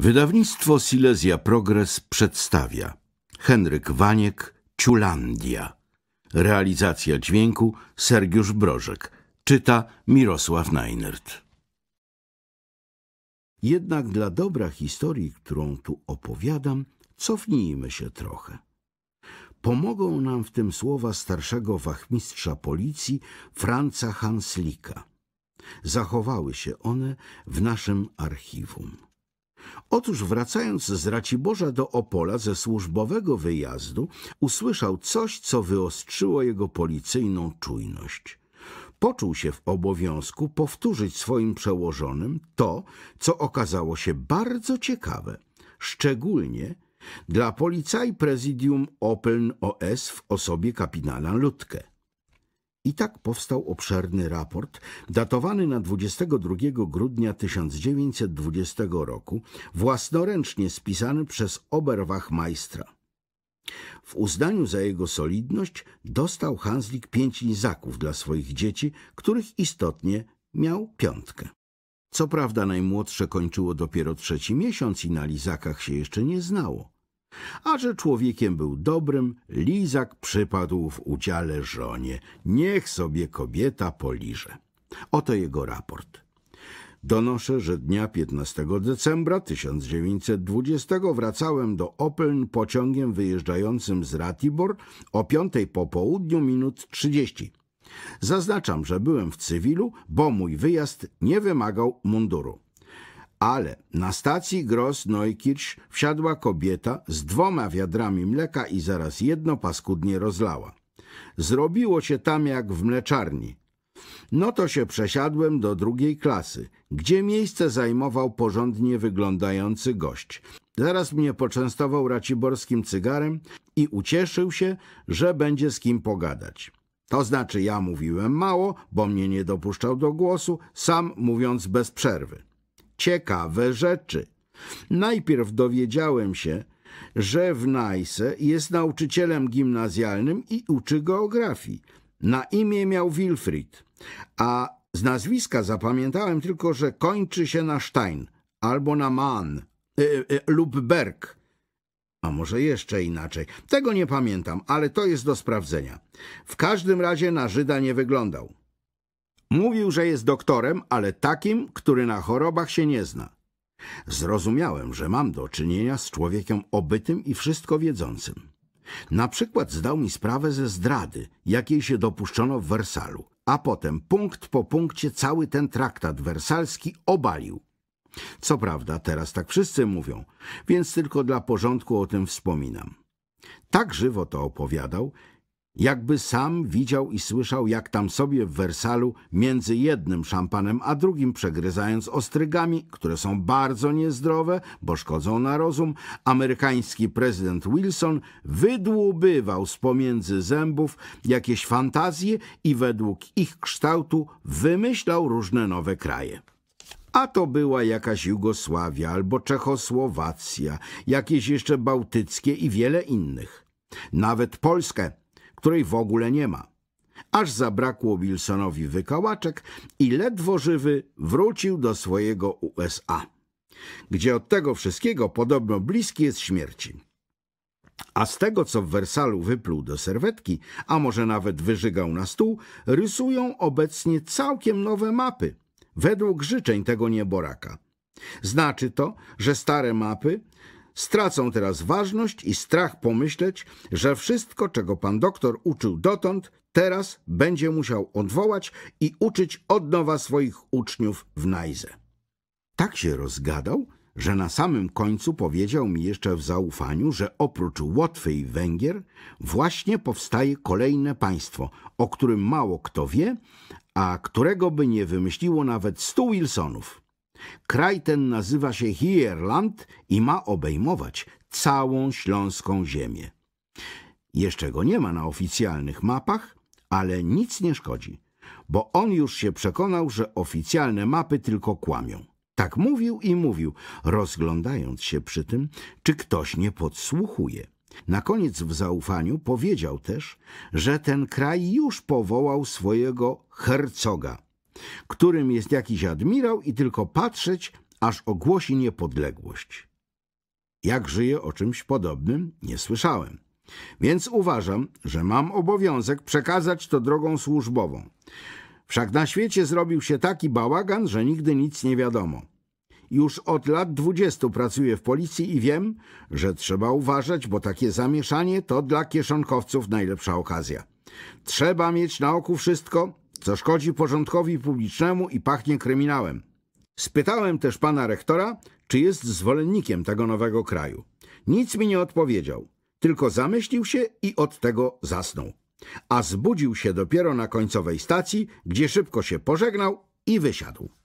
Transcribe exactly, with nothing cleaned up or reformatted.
Wydawnictwo Silesia Progress przedstawia Henryk Waniek, Ciulandia. Realizacja dźwięku Sergiusz Brożek. Czyta Mirosław Neinert. Jednak dla dobra historii, którą tu opowiadam, cofnijmy się trochę. Pomogą nam w tym słowa starszego wachmistrza policji Franza Hanslika. Zachowały się one w naszym archiwum. Otóż wracając z Raciborza do Opola ze służbowego wyjazdu, usłyszał coś, co wyostrzyło jego policyjną czujność. Poczuł się w obowiązku powtórzyć swoim przełożonym to, co okazało się bardzo ciekawe, szczególnie dla Polizei Prezydium Opeln O S w osobie kapitana Lutke. I tak powstał obszerny raport datowany na dwudziestego drugiego grudnia tysiąc dziewięćset dwudziestego roku, własnoręcznie spisany przez Oberwachmajstra. W uznaniu za jego solidność dostał Hanslik pięć lizaków dla swoich dzieci, których istotnie miał piątkę. Co prawda najmłodsze kończyło dopiero trzeci miesiąc i na lizakach się jeszcze nie znało. A że człowiekiem był dobrym, lizak przypadł w udziale żonie. Niech sobie kobieta poliże. Oto jego raport. Donoszę, że dnia piętnastego decembra tysiąc dziewięćset dwudziestego wracałem do Opeln pociągiem wyjeżdżającym z Ratibor o piątej po południu minut trzydzieści. Zaznaczam, że byłem w cywilu, bo mój wyjazd nie wymagał munduru. Ale na stacji Gross-Neukirch wsiadła kobieta z dwoma wiadrami mleka i zaraz jedno paskudnie rozlała. Zrobiło się tam jak w mleczarni. No to się przesiadłem do drugiej klasy, gdzie miejsce zajmował porządnie wyglądający gość. Zaraz mnie poczęstował raciborskim cygarem i ucieszył się, że będzie z kim pogadać. To znaczy ja mówiłem mało, bo mnie nie dopuszczał do głosu, sam mówiąc bez przerwy. Ciekawe rzeczy. Najpierw dowiedziałem się, że w Neisse jest nauczycielem gimnazjalnym i uczy geografii. Na imię miał Wilfried, a z nazwiska zapamiętałem tylko, że kończy się na Stein albo na Mann y, y, lub Berg. A może jeszcze inaczej. Tego nie pamiętam, ale to jest do sprawdzenia. W każdym razie na Żyda nie wyglądał. Mówił, że jest doktorem, ale takim, który na chorobach się nie zna. Zrozumiałem, że mam do czynienia z człowiekiem obytym i wszystko wiedzącym. Na przykład zdał mi sprawę ze zdrady, jakiej się dopuszczono w Wersalu, a potem punkt po punkcie cały ten traktat wersalski obalił. Co prawda teraz tak wszyscy mówią, więc tylko dla porządku o tym wspominam. Tak żywo to opowiadał, jakby sam widział i słyszał, jak tam sobie w Wersalu między jednym szampanem a drugim, przegryzając ostrygami, które są bardzo niezdrowe, bo szkodzą na rozum, amerykański prezydent Wilson wydłubywał z pomiędzy zębów jakieś fantazje i według ich kształtu wymyślał różne nowe kraje. A to była jakaś Jugosławia albo Czechosłowacja, jakieś jeszcze bałtyckie i wiele innych. Nawet Polskę, której w ogóle nie ma. Aż zabrakło Wilsonowi wykałaczek i ledwo żywy wrócił do swojego U S A, gdzie od tego wszystkiego podobno bliski jest śmierci. A z tego, co w Wersalu wypluł do serwetki, a może nawet wyżygał na stół, rysują obecnie całkiem nowe mapy, według życzeń tego nieboraka. Znaczy to, że stare mapy stracą teraz ważność i strach pomyśleć, że wszystko, czego pan doktor uczył dotąd, teraz będzie musiał odwołać i uczyć od nowa swoich uczniów w Neisse. Tak się rozgadał, że na samym końcu powiedział mi jeszcze w zaufaniu, że oprócz Łotwy i Węgier właśnie powstaje kolejne państwo, o którym mało kto wie, a którego by nie wymyśliło nawet stu Wilsonów. Kraj ten nazywa się Hierland i ma obejmować całą śląską ziemię. Jeszcze go nie ma na oficjalnych mapach, ale nic nie szkodzi, bo on już się przekonał, że oficjalne mapy tylko kłamią. Tak mówił i mówił, rozglądając się przy tym, czy ktoś nie podsłuchuje. Na koniec w zaufaniu powiedział też, że ten kraj już powołał swojego hercoga, którym jest jakiś admirał i tylko patrzeć, aż ogłosi niepodległość. Jak żyje o czymś podobnym, nie słyszałem. Więc uważam, że mam obowiązek przekazać to drogą służbową. Wszak na świecie zrobił się taki bałagan, że nigdy nic nie wiadomo. Już od lat dwudziestu pracuję w policji i wiem, że trzeba uważać, bo takie zamieszanie to dla kieszonkowców najlepsza okazja. Trzeba mieć na oku wszystko, co szkodzi porządkowi publicznemu i pachnie kryminałem. Spytałem też pana rektora, czy jest zwolennikiem tego nowego kraju. Nic mi nie odpowiedział, tylko zamyślił się i od tego zasnął. A zbudził się dopiero na końcowej stacji, gdzie szybko się pożegnał i wysiadł.